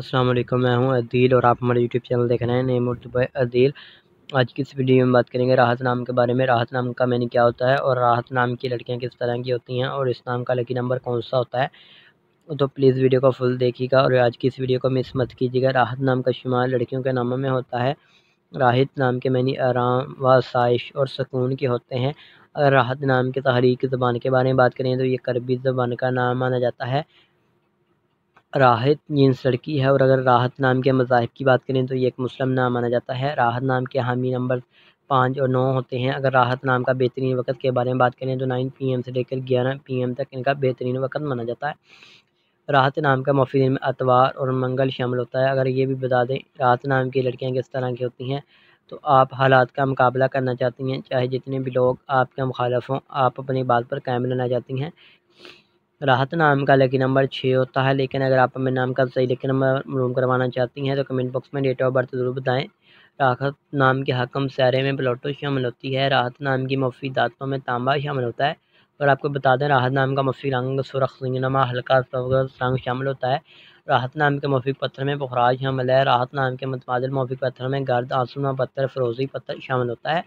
अस्सलाम वालेकुम, मैं हूं अदील और आप हमारे यूट्यूब चैनल देख रहे हैं नेम और दुबई अदील। आज की इस वीडियो में बात करेंगे राहत नाम के बारे में। राहत नाम का मैंने क्या होता है और राहत नाम की लड़कियां किस तरह की होती हैं और इस नाम का लकी नंबर कौन सा होता है, तो प्लीज़ वीडियो को फुल देखिएगा और आज की इस वीडियो को मिस मत कीजिएगा। राहत नाम का शुमार लड़कियों के नामों में होता है। राहत नाम के मानी आराम व आसाइश और सुकून के होते हैं। अगर राहत नाम के तहरीकी ज़बान के बारे में बात करें तो ये करबी ज़बान का नाम माना जाता है। राहत जिन्स लड़की है और अगर राहत नाम के मज़ाहिब की बात करें तो ये एक मुस्लिम नाम माना जाता है। राहत नाम के हामी नंबर 5 और 9 होते हैं। अगर राहत नाम का बेहतरीन वक्त के बारे में बात करें तो 9 PM से लेकर 11 PM तक इनका बेहतरीन वक्त माना जाता है। राहत नाम का मफीद में अतवार और मंगल शामिल होता है। अगर ये भी बता दें राहत नाम की लड़कियाँ किस तरह की होती हैं, तो आप हालात का मुकाबला करना चाहती हैं, चाहे जितने भी लोग आपके मुखालफ हों, आप अपनी बात पर कायम रहना चाहती हैं। राहत नाम का लकी नंबर 6 होता है, लेकिन अगर आप अपने नाम का सही लकी नंबर मरूम करवाना चाहती हैं तो कमेंट बॉक्स में डेट ऑफ बर्थ ज़रूर बताएं। राहत नाम के हाकम सारे में प्लाटो शामिल होती है। राहत नाम की मफी दांतों में तांबा शामिल होता है। और आपको बता दें राहत नाम का मफी रंग सुरखनुमा हल्का रंग शामिल होता है। राहत नाम के मफी पत्थर में पुखराज शामिल है। राहत नाम के मुतबादल मफी पत्थर में गर्द आसुमा पत्थर फरोजी पत्थर शामिल होता है।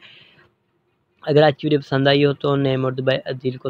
अगर आज वीडियो पसंद आई हो तो नेम और दुबई अदील को